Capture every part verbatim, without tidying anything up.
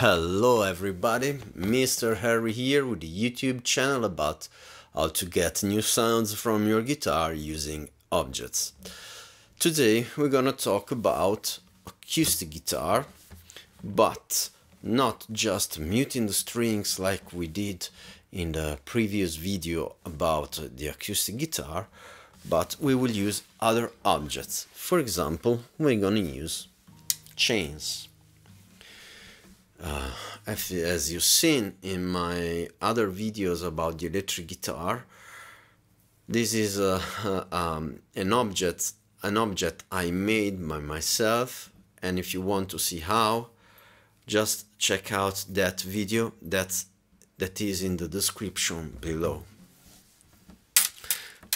Hello everybody, Mister Henry here with a YouTube channel about how to get new sounds from your guitar using objects. Today we're gonna talk about acoustic guitar, but not just muting the strings like we did in the previous video about the acoustic guitar, but we will use other objects. For example, we're gonna use chains. Uh, as you've seen in my other videos about the electric guitar, this is a, a, um, an object an object I made by myself, and if you want to see how, just check out that video that's, that is in the description below.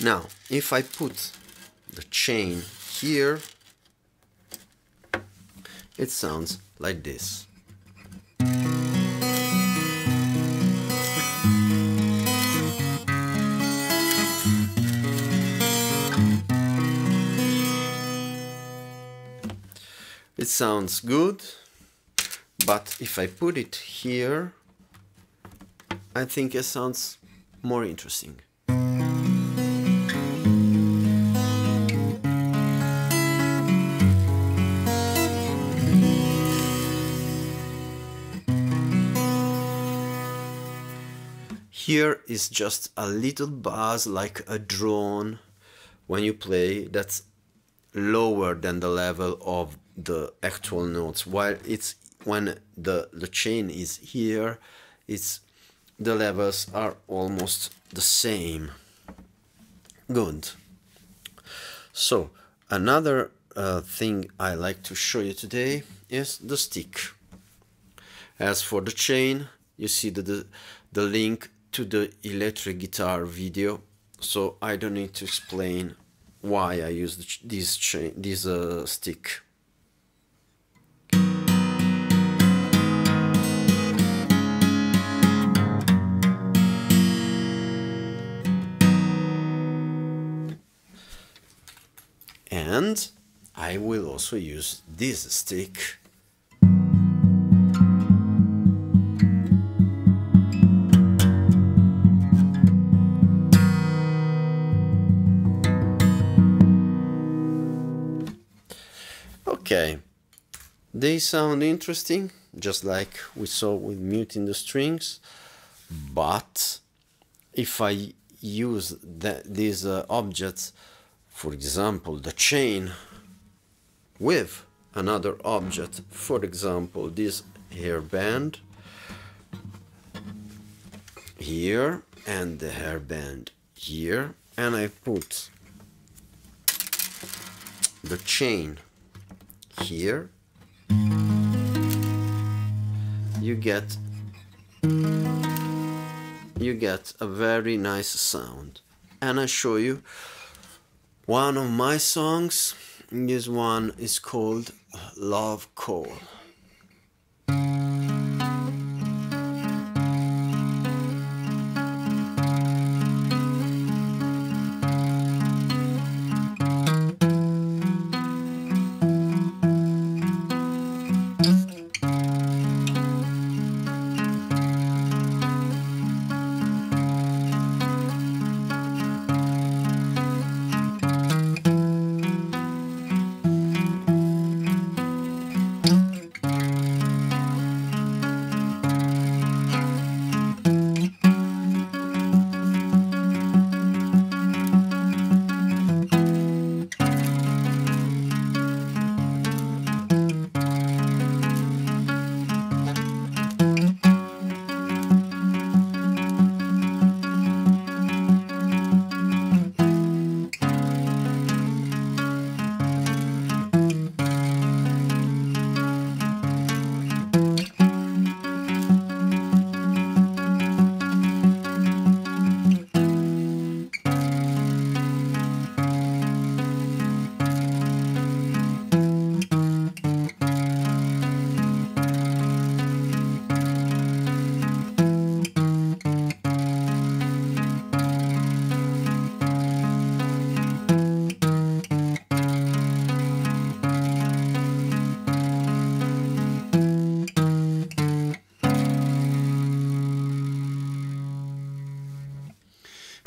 Now, if I put the chain here, it sounds like this. It sounds good, but if I put it here, I think it sounds more interesting. Here is just a little buzz like a drone when you play, that's lower than the level of the actual notes, while it's when the the chain is here, it's the levels are almost the same. Good. So another uh, thing I like to show you today is the stick. As for the chain, you see the the, the link to the electric guitar video, so I don't need to explain why I use the ch this chain, this uh, stick. And I will also use this stick. Okay, they sound interesting, just like we saw with muting the strings, but if I use the, these uh, objects, for example, the chain with another object, for example, this hairband here and the hairband here, and I put the chain here, you get you get a very nice sound. And I show you one of my songs. This one is called Love Call.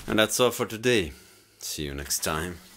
And that's all for today. See you next time.